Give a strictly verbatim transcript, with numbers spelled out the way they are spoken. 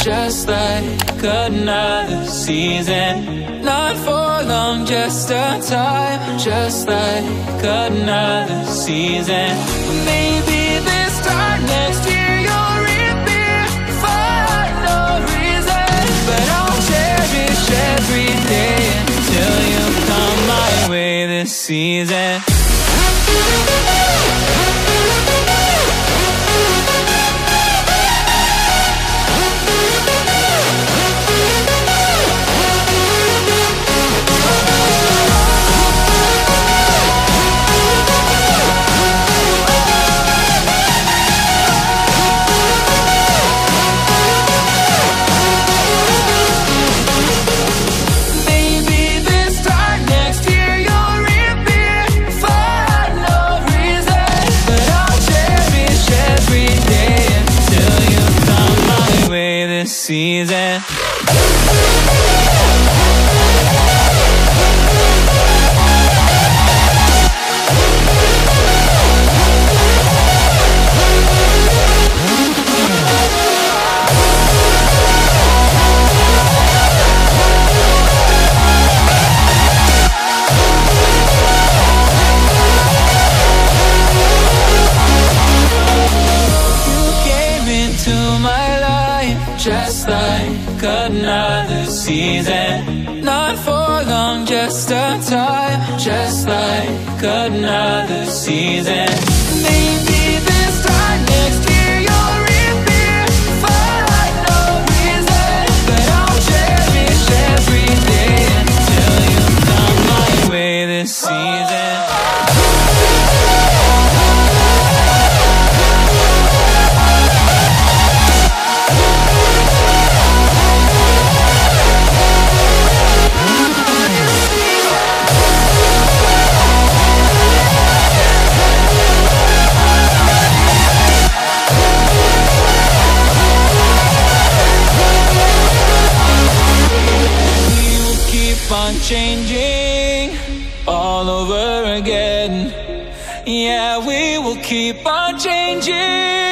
just like another season. Not for long, just a time, just like another season. Maybe this time next year every day until you come my way this season. Season. Just like another season. Not for long, just a time. Just like another season. Maybe this time next year you'll reappear for like no reason. But I'll cherish every day until you come my way this season. On changing all over again. Yeah, we will keep on changing.